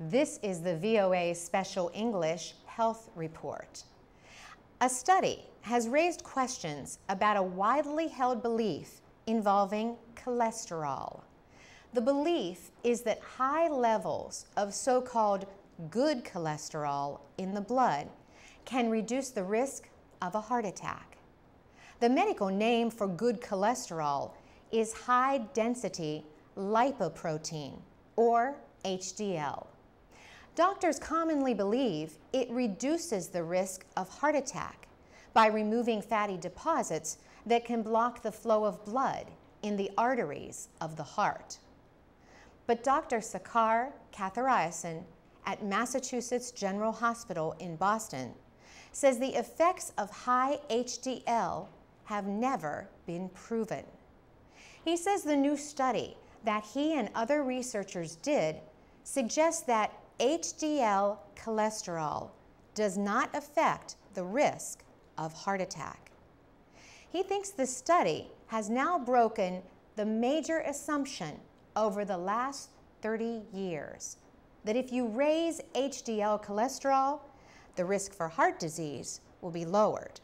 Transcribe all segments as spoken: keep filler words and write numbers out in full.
This is the V O A Special English Health Report. A study has raised questions about a widely held belief involving cholesterol. The belief is that high levels of so-called good cholesterol in the blood can reduce the risk of a heart attack. The medical name for good cholesterol is high-density lipoprotein, or H D L. Doctors commonly believe it reduces the risk of heart attack by removing fatty deposits that can block the flow of blood in the arteries of the heart. But Doctor Sekar Kathiresan at Massachusetts General Hospital in Boston says the effects of high H D L have never been proven. He says the new study that he and other researchers did suggests that H D L cholesterol does not affect the risk of heart attack. He thinks the study has now broken the major assumption over the last thirty years that if you raise H D L cholesterol, the risk for heart disease will be lowered.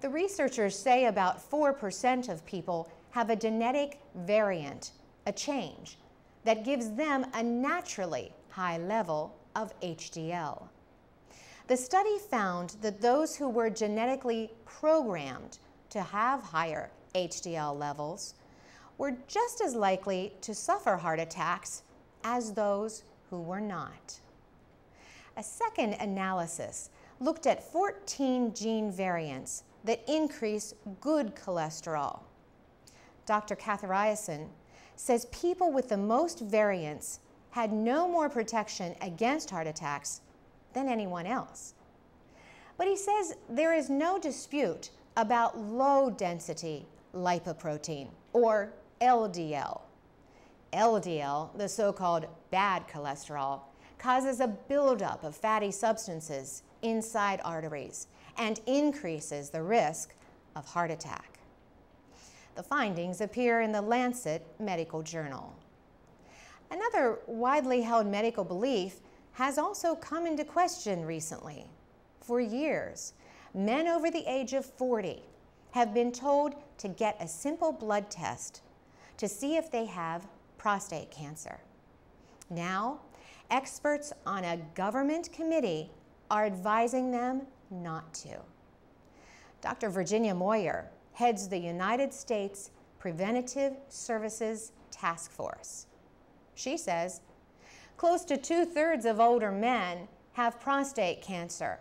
The researchers say about four percent of people have a genetic variant, a change, that gives them a naturally high level of H D L. The study found that those who were genetically programmed to have higher H D L levels were just as likely to suffer heart attacks as those who were not. A second analysis looked at fourteen gene variants that increase good cholesterol. Doctor Kathiresan says people with the most variants had no more protection against heart attacks than anyone else. But he says there is no dispute about low-density lipoprotein, or L D L. L D L, the so-called bad cholesterol, causes a buildup of fatty substances inside arteries and increases the risk of heart attack. The findings appear in the Lancet medical journal. Another widely held medical belief has also come into question recently. For years, men over the age of forty have been told to get a simple blood test to see if they have prostate cancer. Now, experts on a government committee are advising them not to. Doctor Virginia Moyer heads the United States Preventive Services Task Force. She says, close to two-thirds of older men have prostate cancer,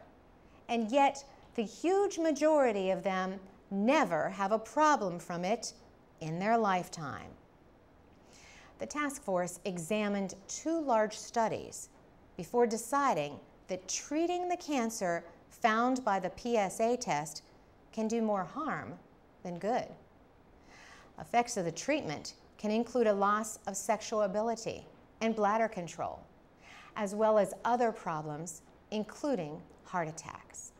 and yet the huge majority of them never have a problem from it in their lifetime. The task force examined two large studies before deciding that treating the cancer found by the P S A test can do more harm than good. Effects of the treatment can include a loss of sexual ability and bladder control, as well as other problems, including heart attacks.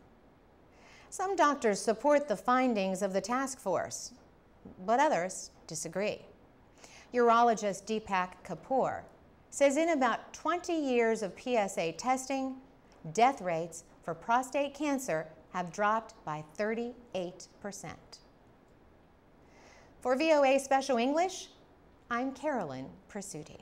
Some doctors support the findings of the task force, but others disagree. Urologist Deepak Kapoor says in about twenty years of P S A testing, death rates for prostate cancer have dropped by thirty-eight percent. For V O A Special English, I'm Carolyn Presutti.